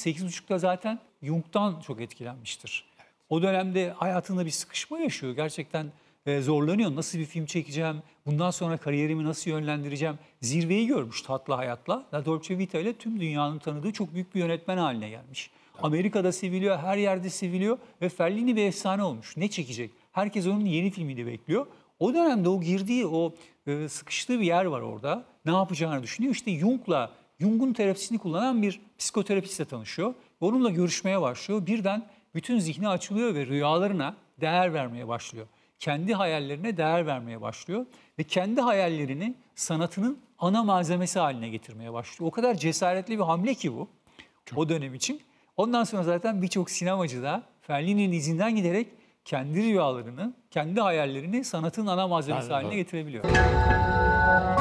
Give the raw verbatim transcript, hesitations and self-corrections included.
sekiz buçukta zaten Jung'dan çok etkilenmiştir. Evet. O dönemde hayatında bir sıkışma yaşıyor. Gerçekten e, zorlanıyor. Nasıl bir film çekeceğim? Bundan sonra kariyerimi nasıl yönlendireceğim? Zirveyi görmüş Tatlı Hayat'la. La Dolce Vita ile tüm dünyanın tanıdığı çok büyük bir yönetmen haline gelmiş. Evet. Amerika'da seviliyor, her yerde seviliyor ve Fellini bir efsane olmuş. Ne çekecek? Herkes onun yeni filmini bekliyor. O dönemde o girdiği, o e, sıkıştığı bir yer var orada. Ne yapacağını düşünüyor. İşte Jung'la, Jung'un terapisini kullanan bir psikoterapistle tanışıyor. Onunla görüşmeye başlıyor. Birden bütün zihni açılıyor ve rüyalarına değer vermeye başlıyor. Kendi hayallerine değer vermeye başlıyor. Ve kendi hayallerini sanatının ana malzemesi haline getirmeye başlıyor. O kadar cesaretli bir hamle ki bu. Çok. O dönem için. Ondan sonra zaten birçok sinemacı da Fellini'nin izinden giderek kendi rüyalarını, kendi hayallerini sanatın ana malzemesi ben haline doğru. getirebiliyor.